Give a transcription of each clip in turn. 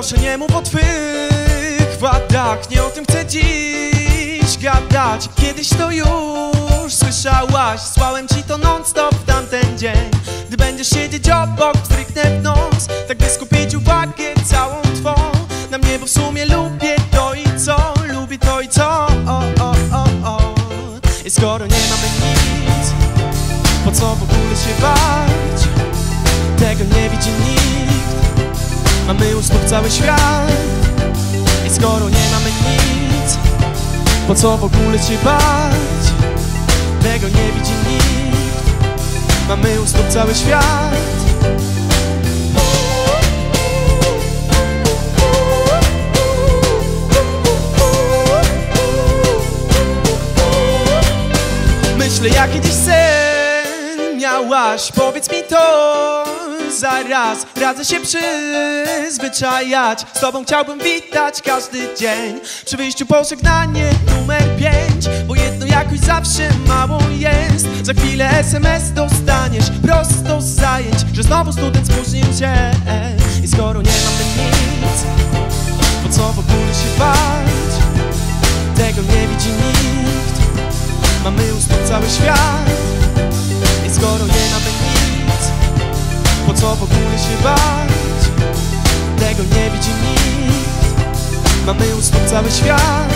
proszę, nie mów o twych wadach, nie o tym chcę dziś gadać. Kiedyś to już słyszałaś, słałem ci to non-stop w tamten dzień. Gdy będziesz siedzieć obok, stryknę w nos, tak by skupić uwagę całą twą na mnie, bo w sumie lubię to i co, lubię to i co. I skoro nie mamy nic, po co w ogóle się bać? Tego nie widzi nikt, mamy uspokój cały świat. I skoro nie mamy nic, po co w ogóle się bać? Tego nie widzi nikt, mamy uspokój cały świat. Myślę, jak kiedyś sen miałaś, powiedz mi to zaraz. Radzę się przyzwyczajać, z tobą chciałbym witać każdy dzień. Przy wyjściu pożegnanie numer 5, bo jedno jakoś zawsze mało jest. Za chwilę SMS dostaniesz prosto z zajęć, że znowu student spóźnił się. I skoro nie mamy nic, po co w ogóle się bać? Tego nie widzi nikt, mamy ustąp cały świat. I skoro nie mamy nic, po co w ogóle się bać? Tego nie widzi nikt, mamy ustąp cały świat.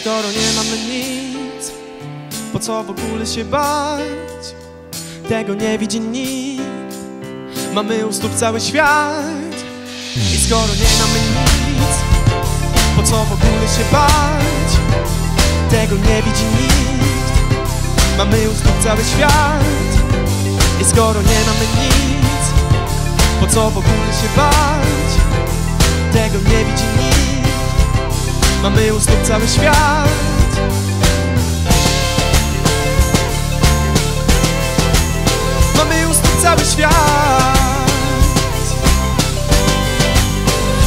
Skoro nie mamy nic, po co w ogóle się bać? Tego nie widzi nikt, mamy u stóp cały świat. I skoro nie mamy nic, po co w ogóle się bać? Tego nie widzi nikt, mamy u stóp cały świat. I skoro nie mamy nic, po co w ogóle się bać? Tego nie widzi nikt, mamy u stóp cały świat. Mamy u stóp cały świat.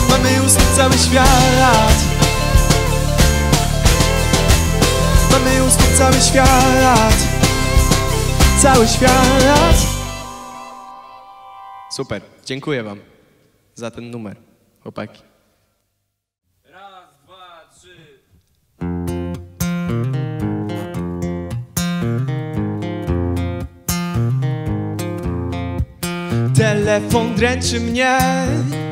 Mamy u stóp cały świat. Mamy u stóp cały świat. Cały świat. Super, dziękuję wam za ten numer, chłopaki. Telefon dręczy mnie,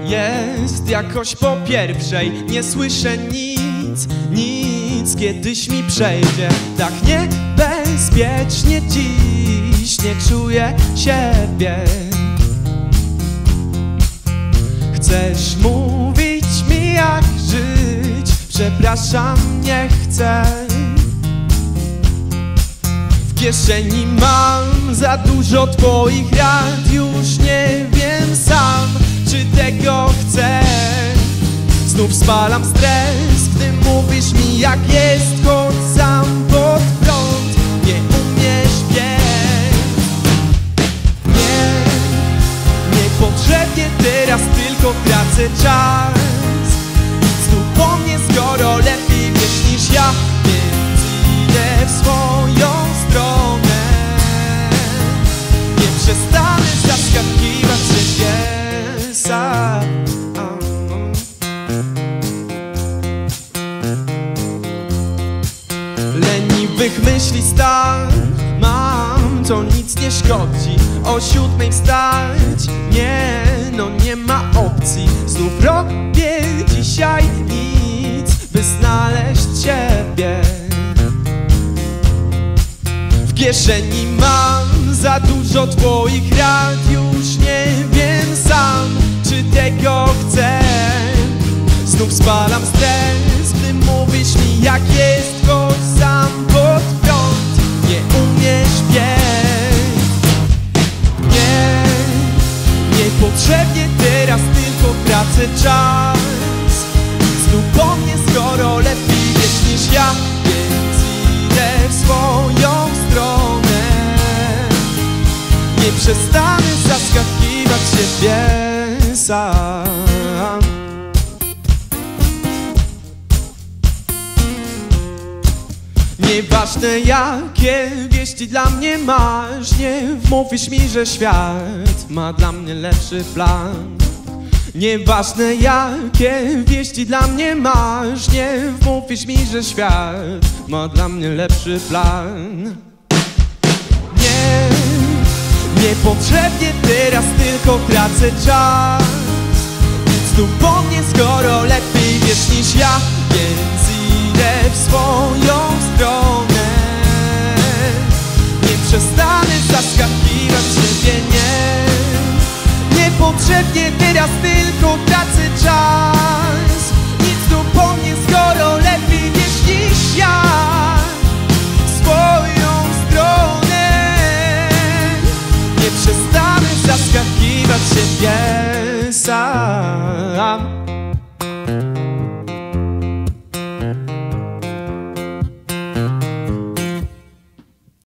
jest jakoś po pierwszej. Nie słyszę nic, nic, kiedyś mi przejdzie. Tak niebezpiecznie dziś, nie czuję siebie. Chcesz mówić mi, jak żyć? Przepraszam, nie chcę. W kieszeni mam za dużo twoich rad, już nie wiem sam, czy tego chcę. Znów spalam stres, gdy mówisz mi, jak jest, choć sam pod prąd, nie umiesz biec. Nie, niepotrzebnie teraz tylko tracę czas. Znów po mnie, skoro lepiej wiesz niż ja, więc idę w swoją stronę. Nie przestanę zaskakiwać siebie sam. Leniwych myśli stan mam, to nic nie szkodzi. O 7 wstać, nie, no nie ma opcji. Znów robię dzisiaj nic, by znaleźć ciebie. W kieszeni mam za dużo twoich rad, już nie wiem sam, czy tego chcę. Znów spalam stres, gdy mówisz mi, jak jest, choć sam pod prąd, nie umiesz biec. Nie, niepotrzebnie teraz przestanę zaskakiwać siebie sam. Nieważne jakie wieści dla mnie masz, nie wmówisz mi, że świat ma dla mnie lepszy plan. Nieważne jakie wieści dla mnie masz, nie wmówisz mi, że świat ma dla mnie lepszy plan. Nie, niepotrzebnie teraz tylko tracę czas. Nic tu po mnie, skoro lepiej wiesz niż ja, więc idę w swoją stronę. Nie przestanę zaskakiwać siebie, nie. Niepotrzebnie teraz tylko tracę czas. Nic tu po mnie, skoro lepiej wiesz niż ja, w swoją stronę. Nie przestanę zaskakiwać siebie sam.